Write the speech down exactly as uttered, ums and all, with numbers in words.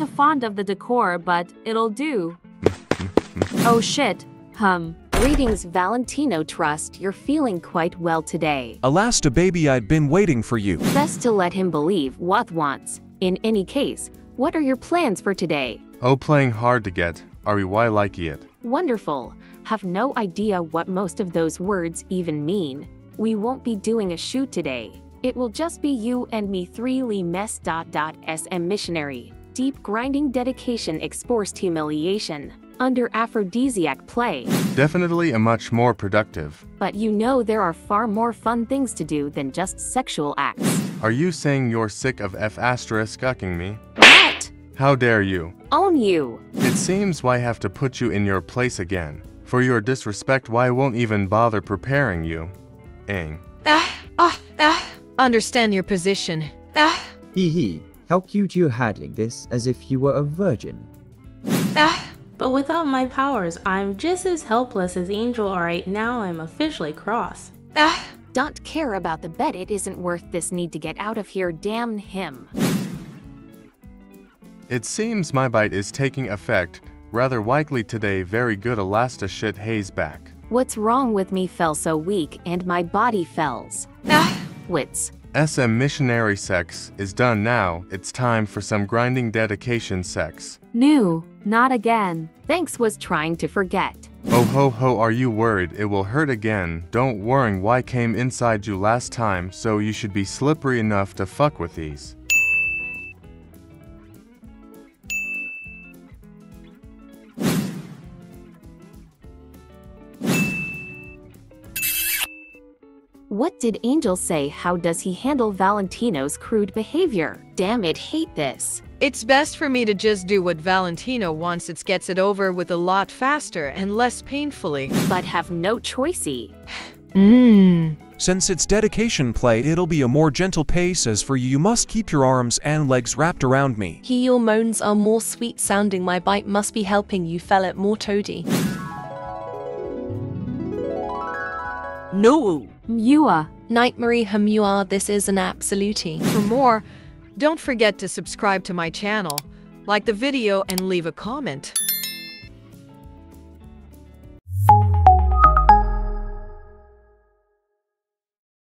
not too fond of the decor, but it'll do. Oh shit, hum. Greetings, Valentino. Trust you're feeling quite well today. Alastor, baby, I've been waiting for you. Best to let him believe what wants. In any case, what are your plans for today? Oh, playing hard to get. Are we why like it? Wonderful. Have no idea what most of those words even mean. We won't be doing a shoot today. It will just be you and me three lee mess dot dot sm missionary. Deep grinding dedication exposed humiliation. Under aphrodisiac play. Definitely a much more productive. But you know there are far more fun things to do than just sexual acts. Are you saying you're sick of F asterisk cucking me? What? How dare you? Own you. It seems why I have to put you in your place again. For your disrespect, why I won't even bother preparing you. Aang. Ah, ah, ah. Understand your position. Ah. Hee hee. How cute you handling this as if you were a virgin. Ah. But without my powers, I'm just as helpless as Angel. Alright, now I'm officially cross. Ah! Don't care about the bet, it isn't worth this need to get out of here, damn him. It seems my bite is taking effect, rather likely today. Very good, Alastor. Shit, Hayes back. What's wrong with me? Fell so weak and my body fells. Ah! Wits. S M missionary sex is done now, it's time for some grinding dedication sex. No, not again. Thanks, was trying to forget. Oh ho ho, are you worried it will hurt again? Don't worry, why came inside you last time, so you should be slippery enough to fuck with these. What did Angel say? How does he handle Valentino's crude behavior? Damn it, hate this. It's best for me to just do what Valentino wants. It gets it over with a lot faster and less painfully. But have no choicey. Mmm. Since it's dedication play, it'll be a more gentle pace. As for you, you must keep your arms and legs wrapped around me. He, your moans are more sweet sounding. My bite must be helping you fell it more toady. No. Mua. Nightmare Hamua, this is an absolutely. For more, don't forget to subscribe to my channel, like the video and leave a comment.